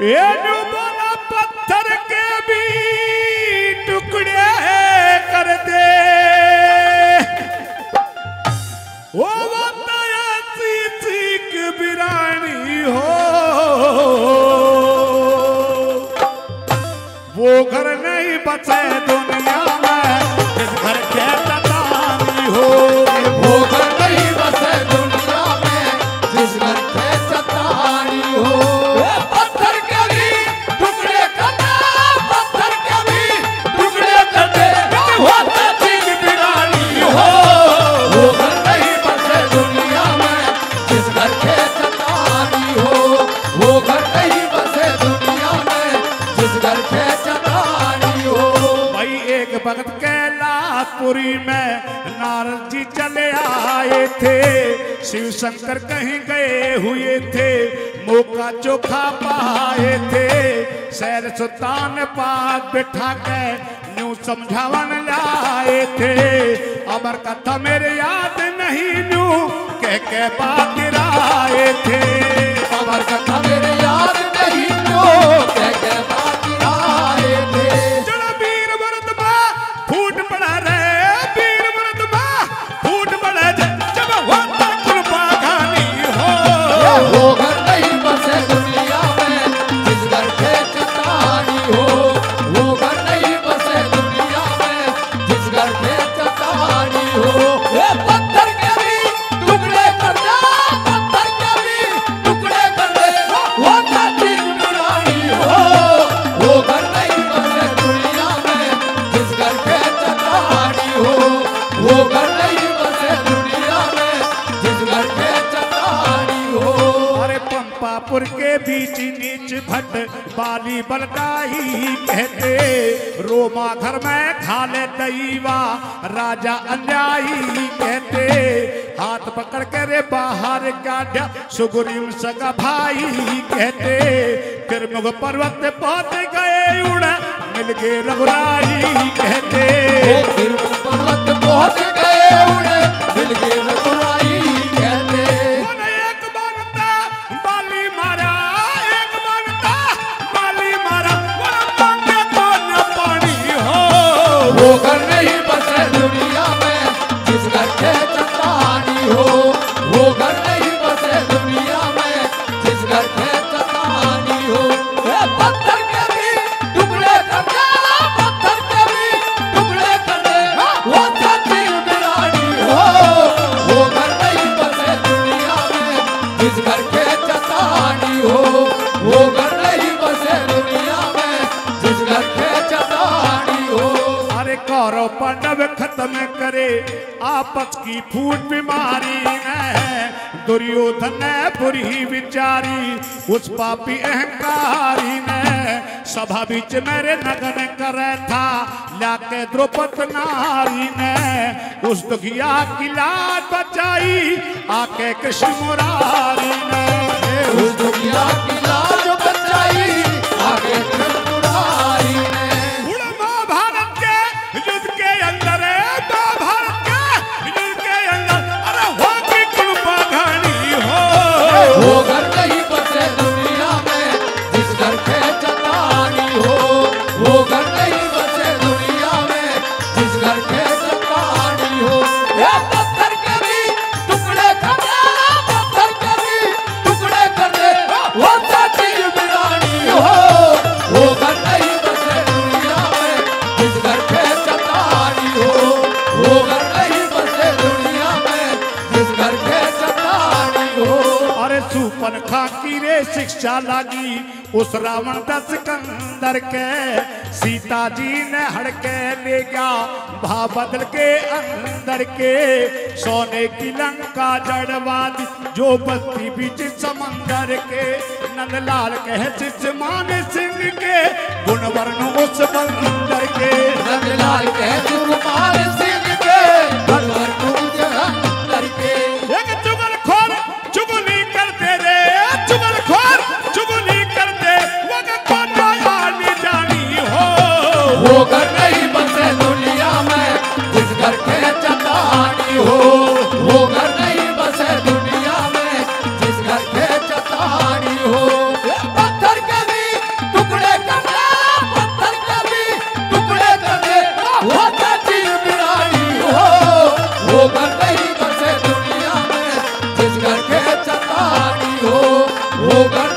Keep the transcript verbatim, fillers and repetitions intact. ये बोला पत्थर के भी टुकड़े कर दे वो चीख बिरानी हो वो घर नहीं बचे दुनिया में जिस घर के सतानी हो वो घर नहीं बचे दुनिया में जिस घर के सतानी हो। भगत कैलाशपुरी में नारद जी चले आए थे, शिव शंकर कहीं गए हुए थे, मौका चोखा पाए थे, सैर सुल्तान पास बिठा के न्यू समझावन लाए थे। अमर कथा मेरे याद नहीं न्यू कह के बात गिराए थे, अमर कथा मेरे याद नहीं न्यू कह के बात गिराए थे। बाली बलकाही कहते रोमा घर में खाले दैवा राजा अन्यायी कहते, हाथ पकड़ के रे बाहर काढ़ा सुग्रीव सगा भाई कहते, फिर मुग पर्वत पहुंच गए उड़ा मिल गए रघुराई कहते, फिर मुग पर्वत पहुंच गए उड़ा मिल गए रघुराई कहते। वो घर नहीं बसे दुनिया में जिस घर के चट्टानी हो, वो घर नहीं बसे दुनिया में जिस घर के चट्टानी हो। पत्थर के भी टुकड़े कर दे, पत्थर के भी टुकड़े कर दे वो छाती बिरानी हो, वो घर नहीं बसे दुनिया में जिस घर के चट्टानी हो, वो घर नहीं बसे दुनिया में जिस घर के चट्टानी हो। कौरव पांडव खत्म करे आपस की फूट बीमारी में, दुर्योधन ने बुरी विचारी उस पापी अहंकारी में, सभा बीच मेरे नगन करे था लाके द्रौपद नारी ने, उस दुखिया की लाज बचाई आके कृष्ण मुरारी ने, उस दुखिया की लाज बचाई आके कृष्ण मुरारी ने। वो घर नहीं बसे दुनिया में जिस घर के चट्टानी हो, वो घर नहीं बसे दुनिया में जिस घर के चट्टानी हो। पत्थर के भी टुकड़े कर दे, पत्थर के भी टुकड़े कर दे वो छाती बिरानी हो, वो घर नहीं बसे दुनिया में जिस घर के चट्टानी हो, वो घर नहीं बसे दुनिया में जिस घर के चट्टानी हो। सूपन खा की रे शिक्षा लागी उस रावण का सिकंदर के, सीता जी ने हड़के ले गया भाव बदल के अंदर के, सोने की लंका जड़वादी जो बस्ती बीच समंदर के, नंदलाल कहे जिसमान सिंह के गुण वर्ण उस बंदर के, नंदलाल कहे जिसमान सिंह के गुण वर्ण उस बंदर के। वो घर नहीं बसे दुनिया में जिस घर के चट्टानी हो, वो घर नहीं बसे दुनिया में जिस घर के चट्टानी हो। पत्थर के भी होगा।